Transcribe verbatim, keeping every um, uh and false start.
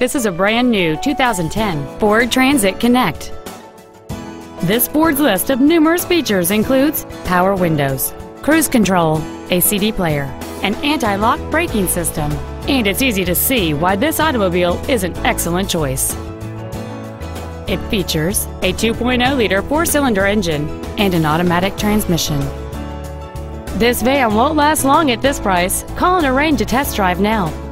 This is a brand new two thousand ten Ford Transit Connect. This Ford's list of numerous features includes power windows, cruise control, a C D player, an anti-lock braking system, and it's easy to see why this automobile is an excellent choice. It features a two point oh liter four-cylinder engine and an automatic transmission. This van won't last long at this price. Call and arrange a test drive now.